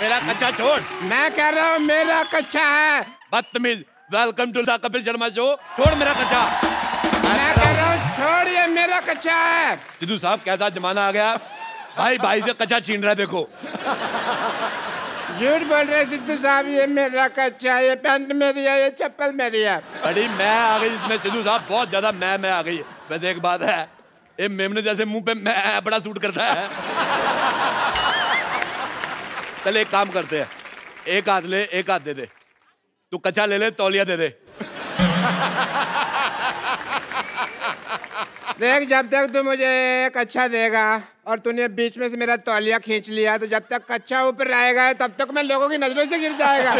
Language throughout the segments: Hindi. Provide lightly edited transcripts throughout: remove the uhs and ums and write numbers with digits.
मेरा कच्चा छोड़। मैं कह रहा हूँ मेरा कच्चा है। बदतमीज। Welcome to the Kapil Sharma show. छोड़ मेरा कच्चा। मैं कह रहा हूँ छोड़ ये मेरा कच्चा है। सिद्धू साहब कैसा जमाना आ गया, भाई भाई से कच्चा छीन रहा है। देखो झूठ बोल रहे सिद्धू साहब, ये मेरा कच्चा है, ये पैंट मेरी है, ये चप्पल मेरी है। अरे मैं आ गई इसमें सिद्धू साहब, बहुत ज्यादा मैं आ गई। वैसे एक बात है, ये मेमने जैसे मुंह पे मैं बड़ा सूट करता है। चल एक काम करते हैं, एक हाथ ले एक हाथ दे दे, तू कच्चा ले ले तौलिया दे दे। देख जब तक तू मुझे कच्चा देगा और तूने बीच में से मेरा तौलिया खींच लिया तो जब तक कच्चा ऊपर आएगा तब तक मैं लोगों की नजरों से गिर जाएगा।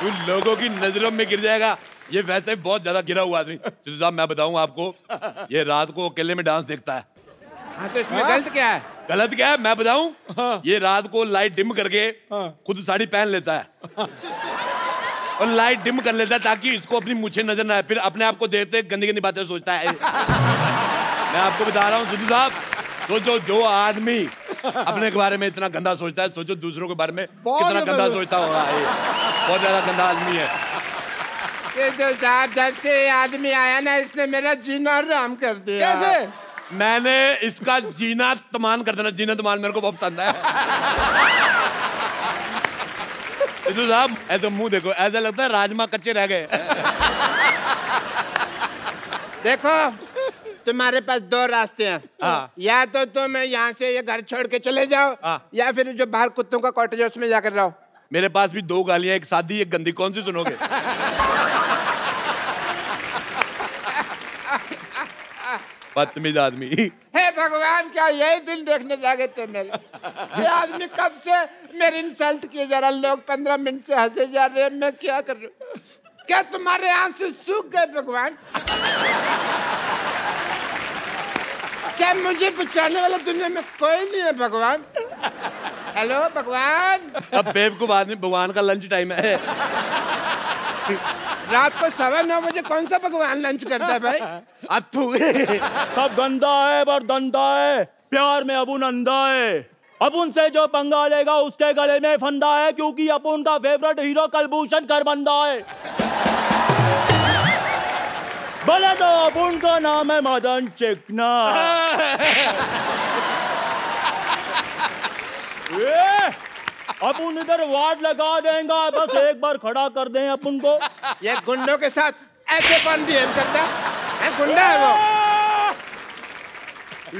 तू लोगों की नजरों में गिर जाएगा। ये वैसे बहुत ज्यादा गिरा हुआ आदमी। सिद्धू साहब मैं बताऊं आपको, ये रात को अकेले में डांस देखता है। हाँ तो इसमें गलत क्या है? गलत क्या है मैं बताऊं? हाँ। ये रात को लाइट डिम करके हाँ। खुद साड़ी पहन लेता है और लाइट डिम कर लेता है ताकि इसको अपनी मुझे नजर ना आए, फिर अपने आप को देखते गंदी गंदी बातें सोचता है। मैं आपको बता रहा हूँ सिद्धू साहब, सोचो जो आदमी अपने के बारे में इतना गंदा सोचता है, सोचो दूसरों के बारे में कितना गंदा सोचता होगा। बहुत ज्यादा गंदा आदमी है। जब से आदमी आया ना इसने मेरा जीना राम कर दिया। कैसे? मैंने इसका जीना तमान कर देना। जीना तमान मेरे को बहुत पसंद है। सिद्धू साहब ऐसे मुंह देखो, ऐसा लगता है राजमा कच्चे रह गए। देखो तुम्हारे पास दो रास्ते हैं, या तो तुम यहाँ से ये घर छोड़ के चले जाओ या फिर जो बाहर कुत्तों का कॉटेज है उसमें जाकर रहो। मेरे पास भी दो गालियां, एक सादी एक गंदी, कौन सी सुनोगे? बदतमीज आदमी। हे भगवान क्या यही दिन देखने जागे थे मेरे? ये आदमी कब से मेरे इंसल्ट किए जा रहा, लोग 15 मिनट से हंसे जा रहे हैं। मैं क्या कर रहा हूँ? क्या तुम्हारे आंसू सूख गए भगवान? क्या मुझे बचाने वाला दुनिया में कोई नहीं है भगवान? हेलो भगवान। अब बेवकूफ आदमी, भगवान का लंच टाइम है। रात को 9:15 बजे कौन सा भगवान लंच करता है भाई? सब गंदा है, पर धंधा है, प्यार में अबुन अंधा है। अबुन से जो पंगा लेगा उसके गले में फंदा है, क्योंकि अबुन का फेवरेट हीरो कलभूषण खरबंदा है। भले तो अबुन का नाम है मदन चिकना। अपुन इधर वार्ड लगा देगा, बस एक बार खड़ा कर दें अपुन को। ये गुंडों के साथ ऐसे बन भी करता है, गुंडा है वो।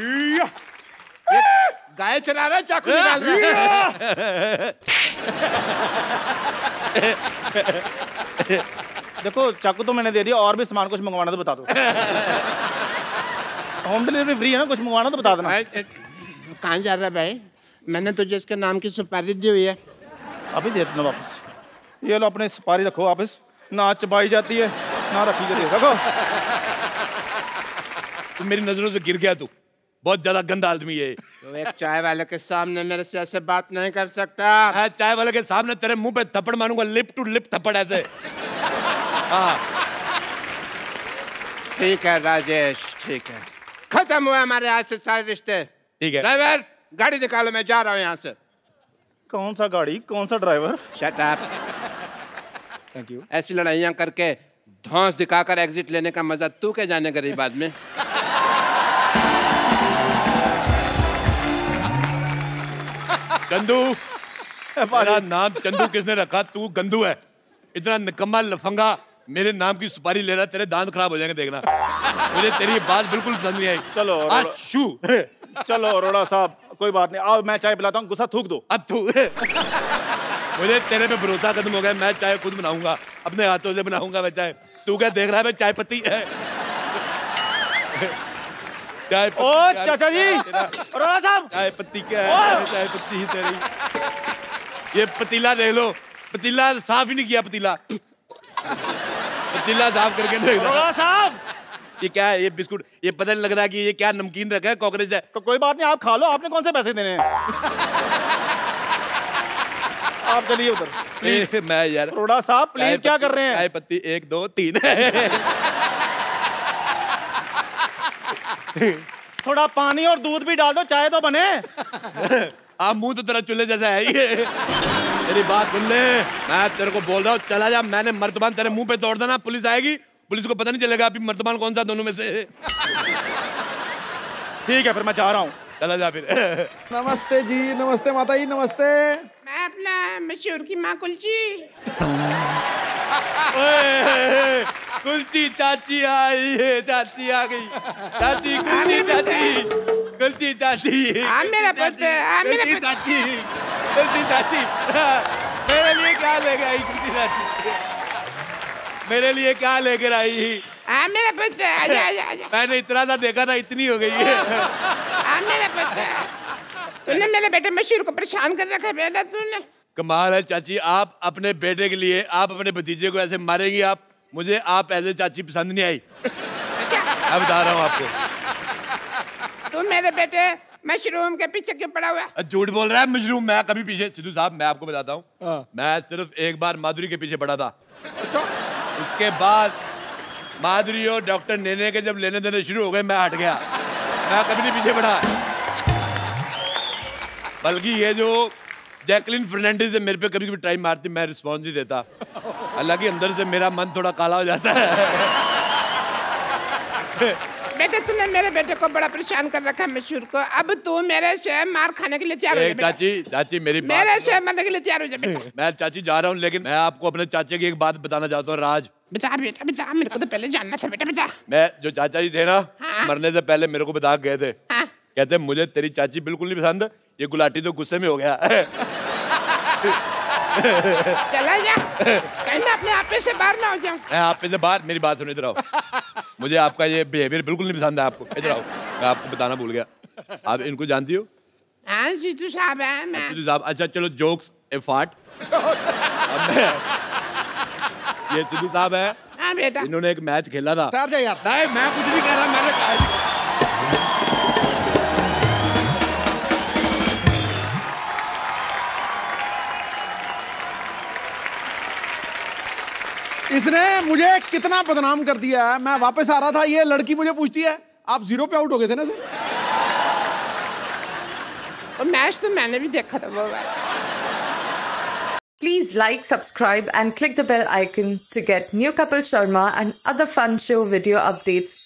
ये गाय चला रहा है, चाकू निकाल रहा है। देखो चाकू तो मैंने दे दिया, और भी सामान कुछ मंगवाना तो बता दो। होम डिलीवरी फ्री है ना, कुछ मंगवाना तो बता देना। कहाँ जा रहा है भाई? मैंने तुझे इसके नाम की सुपारी दी हुई है, अभी दे देना वापस। ये लो अपनी सुपारी रखो वापस, ना चबाई जाती है ना रखी जाती है। रखो। तुम मेरी नजरों से गिर गया, तू बहुत ज्यादा गंदा आदमी है। तो एक चाय वाले के सामने मेरे से ऐसे बात नहीं कर सकता। चाय वाले के सामने तेरे मुंह पे थप्पड़ मारूंगा, लिप टू लिप थप्पड़ ऐसे। ठीक है राजेश, ठीक है, खत्म हुआ हमारे आज से सारे रिश्ते। ठीक है ड्राइवर गाड़ी निकालो, मैं जा रहा हूँ यहाँ से। कौन सा गाड़ी, कौन सा driver? Shut up. Thank you. ऐसी लड़ाइयाँ करके धौंस दिखाकर एग्जिट लेने का मजा तू क्या जाने गरीब आदमी। चंदू, मेरा नाम चंदू किसने रखा? तू गंदू है, इतना निकम्मा लफंगा। मेरे नाम की सुपारी ले रहा, तेरे दांत खराब हो जाएंगे देखना। मुझे तेरी बात बिल्कुल पसंद नहीं आई। चलो शू। चलो अरोड़ा साहब कोई बात नहीं, आओ मैं चाय पिलाता हूँ, गुस्सा थूक दो। अब मुझे तेरे पे भरोसा खत्म हो गया। मैं चाय खुद बनाऊंगा, अपने हाथों से बनाऊंगा मैं चाय। तू क्या देख रहा है? मैं चाय पत्ती है। चाय पत्ती। ओ चाचा जी, अरोड़ा साहब चाय पत्ती क्या है? चाय पत्ती ही तेरी। ये पतीला देख लो, पतीला साफ ही नहीं किया। पतीला साफ करके नहीं। अरोड़ा साहब ये क्या है? ये बिस्कुट, ये पता नहीं लग रहा कि ये क्या नमकीन रखा है, कॉकरोच है। कोई बात नहीं, आप खा लो, आपने कौन से पैसे देने हैं। आप चलिए उधर। मैं यार अरोड़ा साहब प्लीज, क्या कर रहे हैं? चाय पत्ती 1 2 3 थोड़ा पानी और दूध भी डाल दो, चाय तो बने। आप मुंह तो तेरा चूल्हे जैसा है ही। तेरी बात सुन ले, मैं तेरे को बोल रहा हूँ चला जा, मैंने मर्तबान तेरे मुंह पे तोड़ देना, पुलिस आएगी, पुलिस को पता नहीं चलेगा अभी मर्तबान कौन सा दोनों में से। ठीक है फिर मैं जा रहा हूँ, चला जा फिर। नमस्ते जी, नमस्ते माता जी, नमस्ते। मैं अपना मशहूर की माँ कुलची। कुलची चाची आई है, चाची आ गई, चाची कुलची चाची गलती दादी। हाँ मेरा पता है, हाँ मेरा पता है। गलती दादी, मेरे लिए क्या लेकर आई गलती दादी? मेरे लिए क्या लेकर आई? हाँ मेरा पता है, आजा आजा आजा। मैंने इतना सा देखा था, इतनी हो गई है। हाँ मेरा पता है। तूने मेरे बेटे मशहूर को परेशान कर रखा है बेटा तूने। कमाल है चाची, आप अपने बेटे के लिए आप अपने भतीजे को ऐसे मारेंगी आप? मुझे आप ऐसे चाची पसंद नहीं आई। अब बता रहा हूँ आपको, तुम मेरे बेटे मशरूम के पीछे क्यों पड़ा हुआ है? झूठ बोल रहा है मशरूम, मैं कभी पीछे, सिद्धू साहब मैं आपको बताता हूँ, मैं सिर्फ एक बार माधुरी के पीछे पड़ा था। अच्छा। उसके बाद माधुरी और डॉक्टर नेने के जब लेने देने शुरू हो गए मैं हट गया, मैं कभी नहीं पीछे पड़ा। बल्कि ये जो जैकलिन फर्नांडिस मेरे पे कभी कभी ट्राई मारती, मैं रिस्पॉन्स नहीं देता, हालांकि अंदर से मेरा मन थोड़ा काला हो जाता है। बेटे तुमने मेरे बेटे को बड़ा परेशान कर रखा है मशहूर को, अब तू मेरे से मार खाने के लिए तैयार हो जा। चाची चाची मेरी बात, मेरे से मरने के लिए तैयार हो जा बेटा। मैं चाची जा रहा हूँ, लेकिन मैं आपको अपने चाचा की एक बात बताना चाहता हूँ। राज बता बेटा, बता, मेरे को तो पहले जानना था बेटा, बता। मैं जो चाचा जी थे ना, हाँ? मरने से पहले मेरे को बता गए थे, हाँ? कहते मुझे तेरी चाची बिल्कुल नहीं पसंद, ये गुलाटी तो गुस्से में हो गया। चला जा, कहीं मैं अपने आपे से बाहर ना हो जाऊं। मैं आपे से बाहर, मेरी बात सुनो, इधर आओ। मुझे आपका ये बिहेवियर बिल्कुल नहीं पसंद है, आपको इधर आओ। मैं आपको बताना भूल गया, आप इनको जानती हो? हाँ जीतू साहब है मैं। जीतू साहब, अच्छा चलो जोक्स ए फाट। ये जीतू साहब है। हाँ बेटा, इन्होंने एक मैच खेला था। नहीं मैं कुछ नहीं कह रहा, मैंने इसने मुझे कितना बदनाम कर दिया है। मैं वापस आ रहा था, ये लड़की मुझे पूछती है आप 0 पे आउट हो गए थे ना सर? तो मैच तो मैंने भी देखा था वो। Please like, subscribe and click the bell icon to get new Kapil Sharma and other fun show video updates